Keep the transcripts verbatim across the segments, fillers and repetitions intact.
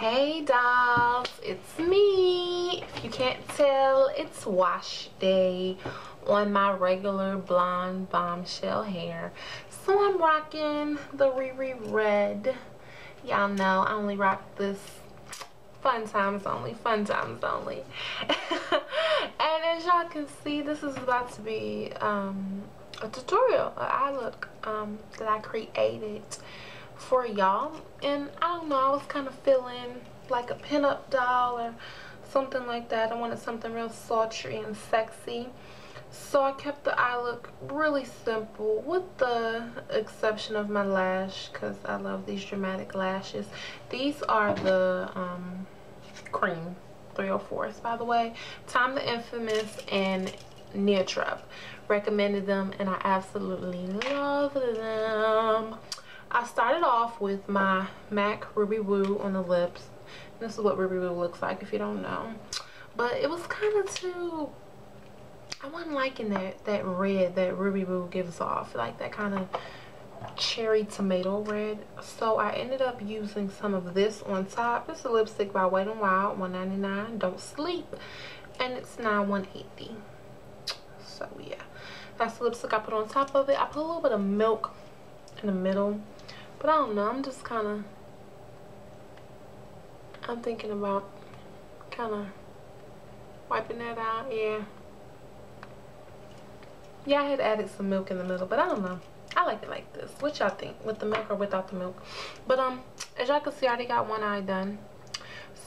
Hey dolls, it's me. If you can't tell, it's wash day on my regular blonde bombshell hair. So I'm rocking the Riri Red. Y'all know I only rock this fun times only, fun times only. And as y'all can see, this is about to be um, a tutorial, an eye look um, that I created for y'all. And I don't know, I was kind of feeling like a pinup doll or something like that. I wanted something real sultry and sexy, so I kept the eye look really simple with the exception of my lash, because I love these dramatic lashes. These are the um, cream three oh fours, by the way. Time the Infamous and Neotrub recommended them, and I absolutely love them. I started off with my MAC Ruby Woo on the lips. This is what Ruby Woo looks like if you don't know. But it was kind of too... I wasn't liking that, that red that Ruby Woo gives off. Like that kind of cherry tomato red. So I ended up using some of this on top. This is a lipstick by Wet n Wild, one ninety-nine. Don't sleep. And it's now one eighty. So yeah. That's the lipstick I put on top of it. I put a little bit of milk in the middle. But I don't know, I'm just kind of, I'm thinking about kind of wiping that out, yeah. Yeah, I had added some milk in the middle, but I don't know. I like it like this. What y'all think, with the milk or without the milk? But um, as y'all can see, I already got one eye done.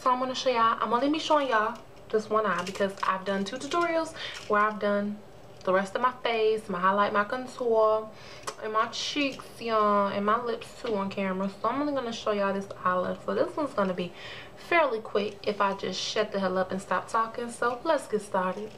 So I'm going to show y'all, I'm only be showing y'all this one eye because I've done two tutorials where I've done the rest of my face, my highlight, my contour, and my cheeks, y'all, and my lips too on camera. So I'm only gonna show y'all this eyelid. So this one's gonna be fairly quick if I just shut the hell up and stop talking. So let's get started.